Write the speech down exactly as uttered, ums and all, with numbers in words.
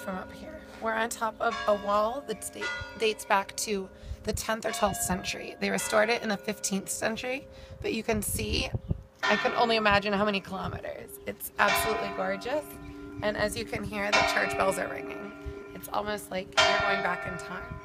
us from up here. We're on top of a wall that dates back to the tenth or twelfth century. They restored it in the fifteenth century, but you can see, I can only imagine how many kilometers. It's absolutely gorgeous. And as you can hear, the church bells are ringing. It's almost like you're going back in time.